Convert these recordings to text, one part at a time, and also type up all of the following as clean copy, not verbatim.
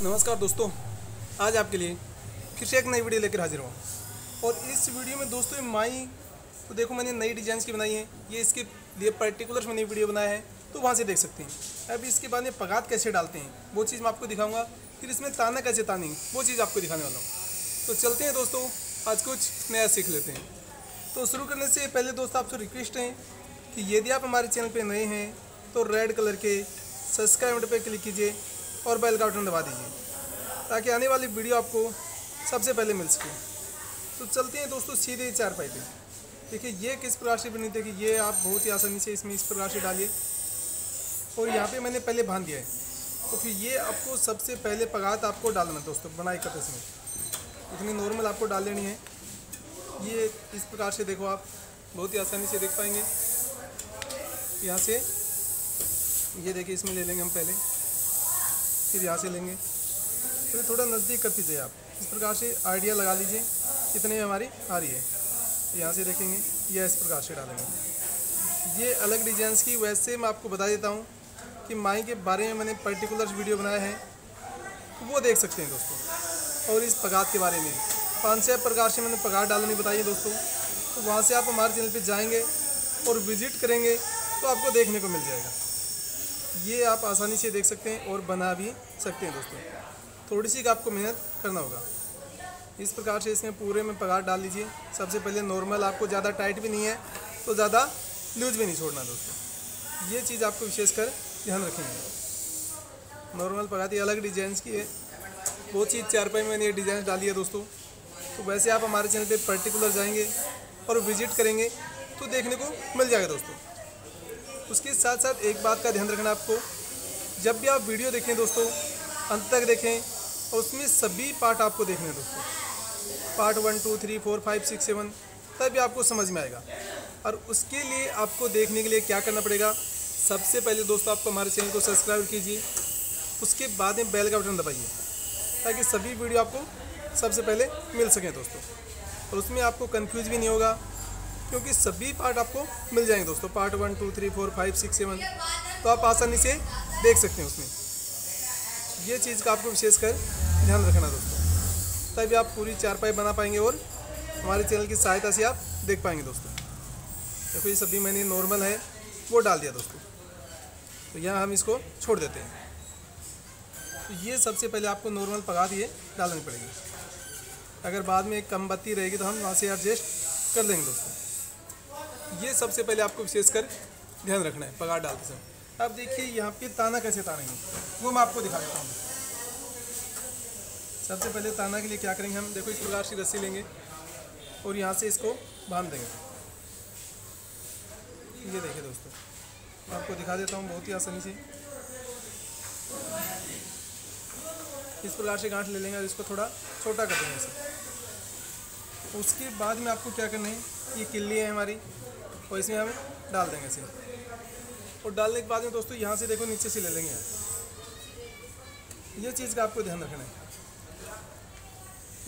नमस्कार दोस्तों, आज आपके लिए फिर से एक नई वीडियो लेकर हाजिर हुआ। और इस वीडियो में दोस्तों माई तो देखो मैंने नई डिजाइन्स की बनाई है, ये इसके लिए पर्टिकुलर्स मैंने वीडियो बनाया है तो वहाँ से देख सकते हैं। अब इसके बाद में पगात कैसे डालते हैं वो चीज़ मैं आपको दिखाऊँगा, फिर इसमें ताना कैसे तानेंगे वो चीज़ आपको दिखाने वाला हूँ। तो चलते हैं दोस्तों, आज कुछ नया सीख लेते हैं। तो शुरू करने से पहले दोस्तों आपसे रिक्वेस्ट है कि यदि आप हमारे चैनल पर नए हैं तो रेड कलर के सब्सक्राइब बटन पर क्लिक कीजिए और बेल का बटन दबा दीजिए ताकि आने वाली वीडियो आपको सबसे पहले मिल सके। तो चलते हैं दोस्तों सीधे चारपाई पे। देखिए ये किस प्रकार से बनी, देखिए ये आप बहुत ही आसानी से इसमें इस प्रकार से डालिए और यहाँ पे मैंने पहले बांध दिया है। तो फिर ये आपको सबसे पहले पगात आपको डालना है दोस्तों, बनाई करते समय इतनी नॉर्मल आपको डाल लेनी है। ये इस प्रकार से देखो आप बहुत ही आसानी से देख पाएंगे। यहाँ से ये देखिए इसमें ले लेंगे हम पहले, फिर यहाँ से लेंगे, फिर थोड़ा नज़दीक कर दीजिए आप। इस प्रकार से आइडिया लगा लीजिए कितने में हमारी आ रही है। यहाँ से देखेंगे या इस प्रकार से डालेंगे। ये अलग डिजाइंस की वैसे मैं आपको बता देता हूँ कि माई के बारे में मैंने पर्टिकुलर वीडियो बनाया है तो वो देख सकते हैं दोस्तों। और इस पगात के बारे में 5-6 प्रकार से मैंने पगात डालनी बताई है दोस्तों। तो वहाँ से आप हमारे चैनल पर जाएँगे और विज़िट करेंगे तो आपको देखने को मिल जाएगा। ये आप आसानी से देख सकते हैं और बना भी सकते हैं दोस्तों। थोड़ी सी आपको मेहनत करना होगा। इस प्रकार से इसमें पूरे में पगार डाल लीजिए। सबसे पहले नॉर्मल, आपको ज़्यादा टाइट भी नहीं है तो ज़्यादा लूज भी नहीं छोड़ना दोस्तों। ये चीज़ आपको विशेषकर ध्यान रखेंगे। नॉर्मल पगार ये अलग डिजाइंस की है, बहुत चीज़ चारपाई में मैंने ये डिजाइन डाली है दोस्तों। तो वैसे आप हमारे चैनल पर पर्टिकुलर जाएँगे और विजिट करेंगे तो देखने को मिल जाएगा दोस्तों। उसके साथ साथ एक बात का ध्यान रखना आपको, जब भी आप वीडियो देखें दोस्तों अंत तक देखें और उसमें सभी पार्ट आपको देखने हैं दोस्तों। पार्ट 1, 2, 3, 4, 5, 6, 7 तभी आपको समझ में आएगा। और उसके लिए आपको देखने के लिए क्या करना पड़ेगा, सबसे पहले दोस्तों आपको हमारे चैनल को सब्सक्राइब कीजिए, उसके बाद में बेल का बटन दबाइए ताकि सभी वीडियो आपको सबसे पहले मिल सकें दोस्तों। और उसमें आपको कन्फ्यूज भी नहीं होगा क्योंकि सभी पार्ट आपको मिल जाएंगे दोस्तों। पार्ट 1, 2, 3, 4, 5, 6, 7 तो आप आसानी से देख सकते हैं उसमें। ये चीज़ का आपको विशेषकर ध्यान रखना दोस्तों, तभी आप पूरी चारपाई बना पाएंगे और हमारे चैनल की सहायता से आप देख पाएंगे दोस्तों। देखो ये सभी मैंने नॉर्मल है वो डाल दिया दोस्तों। तो यहाँ हम इसको छोड़ देते हैं। तो ये सबसे पहले आपको नॉर्मल पगात ये डालनी पड़ेगी। अगर बाद में कम बत्ती रहेगी तो हम वहाँ से एडजस्ट कर लेंगे दोस्तों। ये सबसे पहले आपको विशेषकर ध्यान रखना है पगार डालते समय। अब देखिए यहाँ पे ताना कैसे तानेंगे वो मैं आपको दिखा देता हूँ। सबसे पहले ताना के लिए क्या करेंगे हम, देखो इस प्रकार से रस्सी लेंगे और यहाँ से इसको बांध देंगे। ये देखिए दोस्तों, मैं आपको दिखा देता हूँ बहुत ही आसानी से। इस प्रकार से गांठ ले लेंगे और इसको थोड़ा छोटा कर देंगे इसे। उसके बाद में आपको क्या करना है, ये किल्ली है हमारी और इसमें हम डाल देंगे इसे। और डालने के बाद में दोस्तों यहाँ से देखो नीचे से ले लेंगे। ये चीज़ का आपको ध्यान रखना है,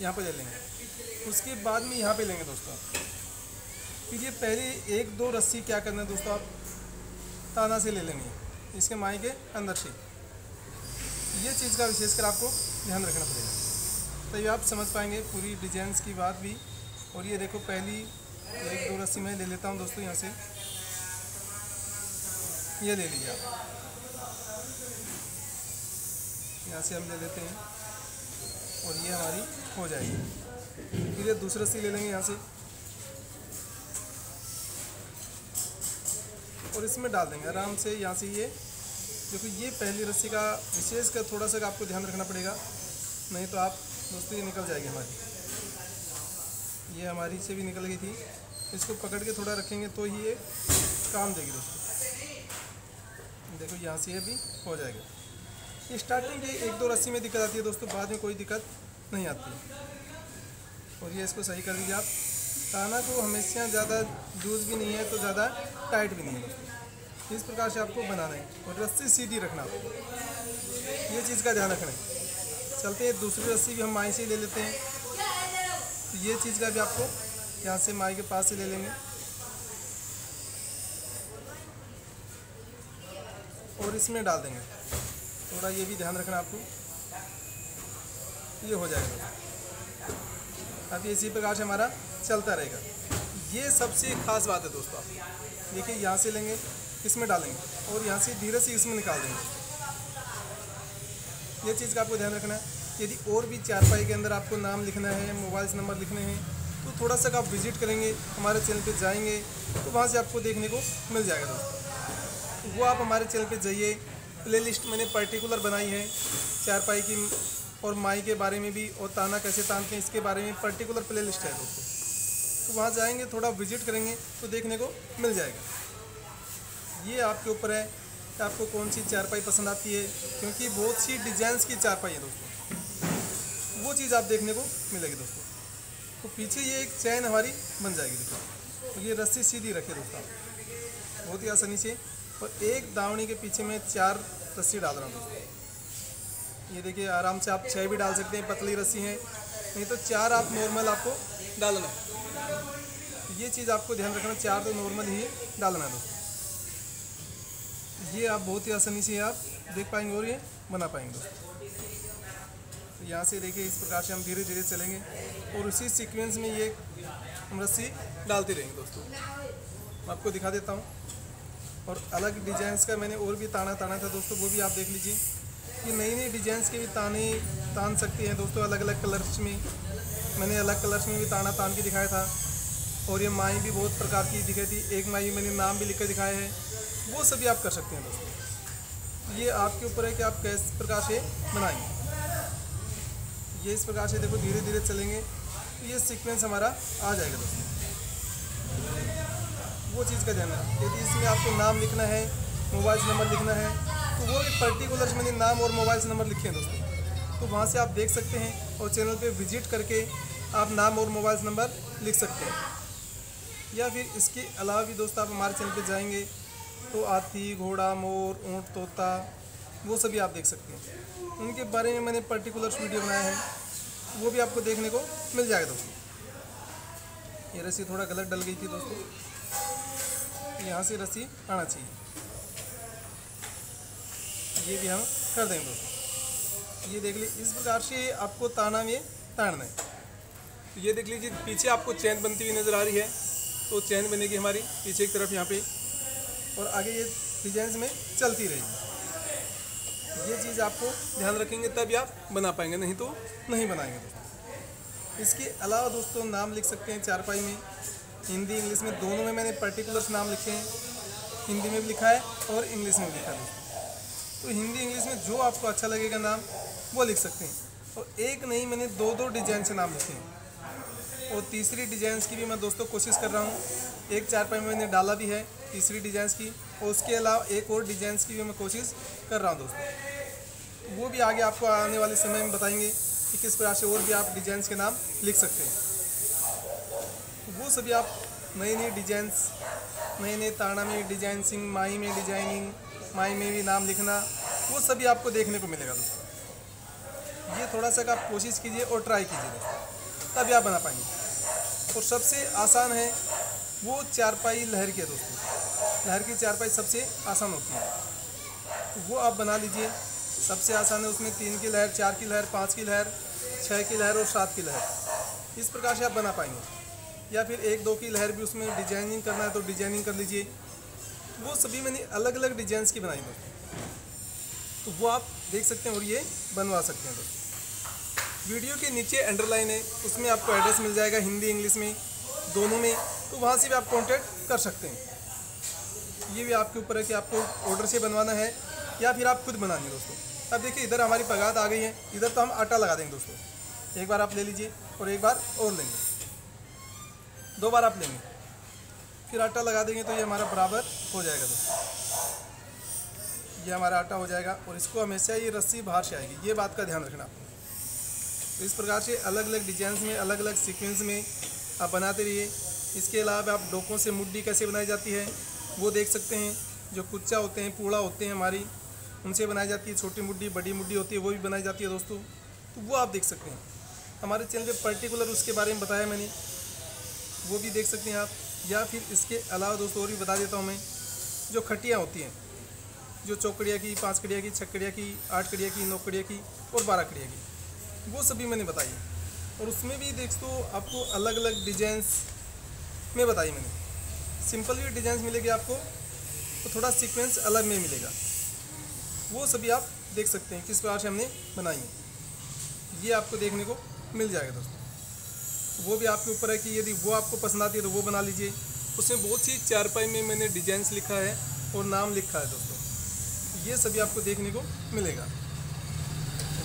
यहाँ पे ले लेंगे। उसके बाद में यहाँ पे लेंगे दोस्तों। फिर ये पहले 1-2 रस्सी क्या करना है दोस्तों, आप ताना से ले लेंगे इसके माई के अंदर से। ये चीज़ का विशेषकर आपको ध्यान रखना पड़ेगा तभी आप समझ पाएंगे पूरी डिजाइंस की बात भी। और ये देखो पहली 1-2 रस्सी मैं ले लेता हूँ दोस्तों यहाँ से। ये ले लीजिए आप, यहाँ से हम ले लेते हैं और ये हमारी हो जाएगी। फिर ये दूसरी रस्सी ले लेंगे यहाँ से और इसमें डाल देंगे आराम से यहाँ से। ये देखो ये पहली रस्सी का विशेषकर थोड़ा सा आपको ध्यान रखना पड़ेगा, नहीं तो आप दोस्तों ये निकल जाएगी हमारी। ये हमारी से भी निकल गई थी, इसको पकड़ के थोड़ा रखेंगे तो ये काम देगी दोस्तों। देखो यहाँ से ये भी हो जाएगा। स्टार्टिंग के 1-2 रस्सी में दिक्कत आती है दोस्तों, बाद में कोई दिक्कत नहीं आती है। और ये इसको सही कर दीजिए आप। ताना को हमेशा ज़्यादा लूज भी नहीं है तो ज़्यादा टाइट भी नहीं है दोस्तों। इस प्रकार से आपको बनाना है और रस्सी सीधी रखना आपको, ये चीज़ का ध्यान रखना है। चलते हैं दूसरी रस्सी भी हम माई से ले लेते हैं। ये चीज़ का भी आपको यहाँ से माई के पास से ले लेंगे और इसमें डाल देंगे। थोड़ा ये भी ध्यान रखना आपको। ये हो जाएगा। अब इसी प्रकार से हमारा चलता रहेगा। ये सबसे खास बात है दोस्तों। देखिए यहाँ से लेंगे, इसमें डालेंगे और यहाँ से धीरे से इसमें निकाल देंगे। ये चीज़ का आपको ध्यान रखना है। यदि और भी चारपाई के अंदर आपको नाम लिखना है, मोबाइल नंबर लिखने हैं, तो थोड़ा सा आप विजिट करेंगे, हमारे चैनल पे जाएंगे तो वहाँ से आपको देखने को मिल जाएगा दोस्तों। वो आप हमारे चैनल पे जाइए, प्लेलिस्ट मैंने पर्टिकुलर बनाई है चारपाई की और माई के बारे में भी और ताना कैसे तानते हैं इसके बारे में पर्टिकुलर प्लेलिस्ट है दोस्तों। तो वहाँ जाएंगे, थोड़ा विजिट करेंगे तो देखने को मिल जाएगा। ये आपके ऊपर है कि आपको कौन सी चारपाई पसंद आती है, क्योंकि बहुत सी डिजाइंस की चारपाई है दोस्तों, वो चीज़ आप देखने को मिलेगी दोस्तों। तो पीछे ये एक चैन हमारी बन जाएगी दोस्तों। तो ये रस्सी सीधी रखे दोस्तों, बहुत ही आसानी से। और एक दावणी के पीछे मैं 4 रस्सी डाल रहा हूँ दोस्तों। ये देखिए, आराम से आप 6 भी डाल सकते हैं, पतली रस्सी है, नहीं तो 4 आप नॉर्मल आपको डालना है। ये चीज़ आपको ध्यान रखना, 4 तो नॉर्मल ही डालना है दोस्तों। ये आप बहुत ही आसानी से आप देख पाएंगे और ये बना पाएंगे दोस्तों। तो यहाँ से देखिए, इस प्रकार से हम धीरे धीरे चलेंगे और उसी सीक्वेंस में ये हम रस्सी डालते रहेंगे दोस्तों। मैं आपको दिखा देता हूँ। और अलग डिजाइंस का मैंने और भी ताना ताना था दोस्तों, वो भी आप देख लीजिए कि नई नई डिजाइंस के भी ताने तान सकते हैं दोस्तों। अलग अलग कलर्स में मैंने अलग कलर्स में भी ताना तान के दिखाया था। और ये माई भी बहुत प्रकार की दिखाई थी। एक माई मैंने नाम भी लिख कर दिखाया है, वो सभी आप कर सकते हैं दोस्तों। ये आपके ऊपर है कि आप किस प्रकार से बनाएंगे। ये इस प्रकार से देखो, धीरे धीरे चलेंगे तो ये सीक्वेंस हमारा आ जाएगा दोस्तों। वो चीज़ का ध्यान है। यदि इसमें आपको नाम लिखना है, मोबाइल नंबर लिखना है, तो वो एक पर्टिकुलर मैंने नाम और मोबाइल नंबर लिखे हैं दोस्तों। तो वहाँ से आप देख सकते हैं और चैनल पे विजिट करके आप नाम और मोबाइल नंबर लिख सकते हैं। या फिर इसके अलावा भी दोस्तों आप हमारे चैनल पर जाएँगे तो हाथी, घोड़ा, मोर, ऊँट, तोता, वो सभी आप देख सकते हैं। उनके बारे में मैंने पर्टिकुलर वीडियो बनाया है, वो भी आपको देखने को मिल जाएगा दोस्तों। ये रस्सी थोड़ा गलत डल गई थी दोस्तों, यहाँ से रस्सी आना चाहिए। ये भी हम कर देंगे दोस्तों। ये देख लीजिए, इस प्रकार से आपको ताना में ताड़ना है। ये देख लीजिए, पीछे आपको चैन बनती हुई नज़र आ रही है, तो चैन बनेगी हमारी पीछे की तरफ यहाँ पे, और आगे ये डिजाइन में चलती रहेगी। ये चीज़ आपको ध्यान रखेंगे तभी आप बना पाएंगे, नहीं तो नहीं बनाएंगे दोस्तों। इसके अलावा दोस्तों नाम लिख सकते हैं चारपाई में। हिंदी इंग्लिश में दोनों में मैंने पर्टिकुलर नाम लिखे हैं। हिंदी में भी लिखा है और इंग्लिश में भी लिखा है। तो हिंदी इंग्लिश में जो आपको अच्छा लगेगा नाम, वो लिख सकते हैं। और एक नहीं, मैंने 2-2 डिजाइन से नाम लिखे हैं। और तीसरी डिजाइन की भी मैं दोस्तों कोशिश कर रहा हूँ। एक चारपाई में मैंने डाला भी है तीसरी डिजाइन की, और उसके अलावा एक और डिजाइन की भी मैं कोशिश कर रहा हूँ दोस्तों। वो भी आगे आपको आने वाले समय में बताएंगे कि किस प्रकार से और भी आप डिजाइन के नाम लिख सकते हैं। वो सभी आप नई नई डिजाइंस, नए नए ताना में डिजाइनिंग, माई में डिजाइनिंग, माई में भी नाम लिखना, वो सभी आपको देखने को मिलेगा दोस्तों। ये थोड़ा सा आप कोशिश कीजिए और ट्राई कीजिए दोस्तों, तभी आप बना पाएंगे। और सबसे आसान है वो चारपाई लहर की है दोस्तों। लहर की चारपाई सबसे आसान होती है, वो आप बना लीजिए, सबसे आसान है। उसमें 3 की लहर, 4 की लहर, 5 की लहर, 6 की लहर और 7 की लहर, इस प्रकार से आप बना पाएंगे। या फिर 1-2 की लहर भी उसमें डिजाइनिंग करना है तो डिजाइनिंग कर लीजिए। वो सभी मैंने अलग अलग डिजाइंस की बनाई दोस्तों, तो वो आप देख सकते हैं और ये बनवा सकते हैं दोस्तों। वीडियो के नीचे अंडरलाइन है, उसमें आपको एड्रेस मिल जाएगा हिंदी इंग्लिश में दोनों में, तो वहाँ से भी आप कांटेक्ट कर सकते हैं। ये भी आपके ऊपर है कि आपको ऑर्डर से बनवाना है या फिर आप खुद बनाएंगे दोस्तों। अब देखिए, इधर हमारी पगात आ गई है, इधर तो हम आटा लगा देंगे दोस्तों। एक बार आप ले लीजिए और एक बार और लेंगे, 2 बार आप लेंगे, फिर आटा लगा देंगे तो ये हमारा बराबर हो जाएगा दोस्तों। ये हमारा आटा हो जाएगा। और इसको हमेशा ये रस्सी बाहर से आएगी, ये बात का ध्यान रखना आप। इस प्रकार से अलग अलग डिजाइन में, अलग अलग सिक्वेंस में आप बनाते रहिए। इसके अलावा आप डोकों से मुड्डी कैसे बनाई जाती है वो देख सकते हैं। जो कुच्चा होते हैं, पूड़ा होते हैं हमारी, उनसे बनाई जाती है। छोटी मुड्डी, बड़ी मुड्डी होती है, वो भी बनाई जाती है दोस्तों। तो वो आप देख सकते हैं, हमारे चैनल पे पर्टिकुलर उसके बारे में बताया मैंने, वो भी देख सकते हैं आप। या फिर इसके अलावा दोस्तों और भी बता देता हूँ मैं। जो खटियाँ होती हैं, जो 4 कड़िया की, 5 कड़िया की, 6 कड़िया की, 8 कड़िया की, 9 कड़िया की और 12 कड़िया की, वो सभी मैंने बताई और उसमें भी देख तो आपको अलग अलग डिजाइंस में बताई मैंने। सिंपल भी डिजाइंस मिलेगी आपको, तो थोड़ा सीक्वेंस अलग में मिलेगा, वो सभी आप देख सकते हैं किस प्रकार से हमने बनाई है। ये आपको देखने को मिल जाएगा दोस्तों। वो भी आपके ऊपर है कि यदि वो आपको पसंद आती है तो वो बना लीजिए। उसमें बहुत सी चारपाई में मैंने डिजाइंस लिखा है और नाम लिखा है दोस्तों, ये सभी आपको देखने को मिलेगा।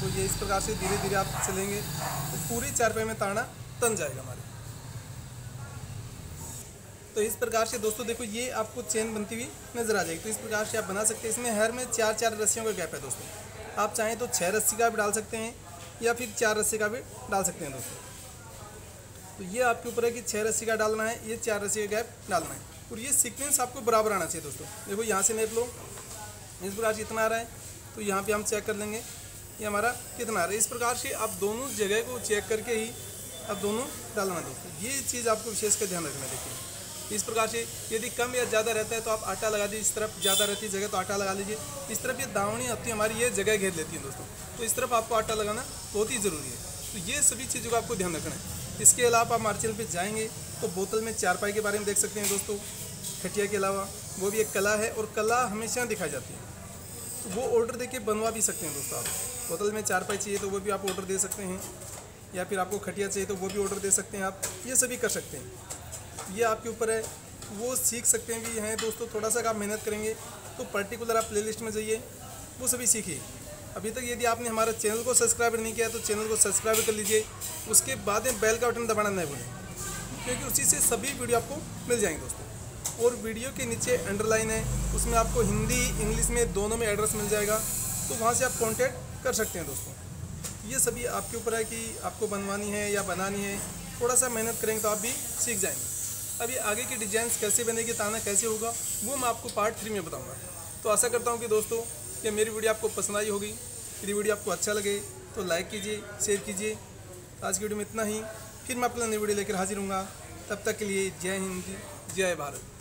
तो ये इस प्रकार से धीरे धीरे आप चलेंगे तो पूरी चारपाई में ताना तन जाएगा हमारे। तो इस प्रकार से दोस्तों देखो ये आपको चेन बनती हुई नजर आ जाएगी। तो इस प्रकार से आप बना सकते हैं। इसमें हर में चार चार रस्सियों का गैप है दोस्तों। आप चाहें तो 6 रस्सी का भी डाल सकते हैं या फिर 4 रस्सी का भी डाल सकते हैं दोस्तों। तो ये आपके ऊपर है कि 6 रस्सी का डालना है, ये 4 रस्सी का गैप डालना है और ये सीक्वेंस आपको बराबर आना चाहिए दोस्तों। देखो यहाँ से नाप लो, इस प्रकार से इतना आ रहा है तो यहाँ पर हम चेक कर लेंगे ये हमारा कितना आ रहा है। इस प्रकार से आप दोनों जगह को चेक करके ही आप दोनों डालना दोस्तों। ये चीज़ आपको विशेष का ध्यान रखना। देखिए इस प्रकार से यदि कम या ज़्यादा रहता है तो आप आटा लगा दीजिए। इस तरफ ज़्यादा रहती है जगह तो आटा लगा लीजिए। इस तरफ ये दावणी होती है हमारी, ये जगह घेर लेती है दोस्तों, तो इस तरफ आपको आटा लगाना बहुत ही ज़रूरी है। तो ये सभी चीज़ों का आपको ध्यान रखना है। इसके अलावा आप मार्चल पर जाएंगे तो बोतल में चारपाई के बारे में देख सकते हैं दोस्तों। खटिया के अलावा वो भी एक कला है और कला हमेशा दिखाई जाती है, तो वो ऑर्डर देके बनवा भी सकते हैं दोस्तों। आप बोतल में चारपाई चाहिए तो वो भी आप ऑर्डर दे सकते हैं, या फिर आपको खटिया चाहिए तो वो भी ऑर्डर दे सकते हैं आप। ये सभी कर सकते हैं, ये आपके ऊपर है, वो सीख सकते हैं भी हैं दोस्तों। थोड़ा सा आप मेहनत करेंगे तो पर्टिकुलर आप प्लेलिस्ट में जाइए, वो सभी सीखिए। अभी तक यदि आपने हमारा चैनल को सब्सक्राइब नहीं किया तो चैनल को सब्सक्राइब कर लीजिए। उसके बाद में बेल का बटन दबाना नहीं भूलें, क्योंकि उसी से सभी वीडियो आपको मिल जाएंगे दोस्तों। और वीडियो के नीचे अंडरलाइन है, उसमें आपको हिंदी इंग्लिश में दोनों में एड्रेस मिल जाएगा, तो वहाँ से आप कांटेक्ट कर सकते हैं दोस्तों। ये सभी आपके ऊपर है कि आपको बनवानी है या बनानी है, थोड़ा सा मेहनत करेंगे तो आप भी सीख जाएंगे। अभी आगे की डिजाइंस कैसे बनेगी, ताना कैसे होगा, वो मैं आपको पार्ट 3 में बताऊँगा। तो आशा करता हूँ कि दोस्तों ये मेरी वीडियो आपको पसंद आई होगी। यदि वीडियो आपको अच्छा लगे तो लाइक कीजिए, शेयर कीजिए। आज की वीडियो में इतना ही, फिर मैं अपना नई वीडियो लेकर हाजिर हूँगा। तब तक के लिए जय हिंद, जय भारत।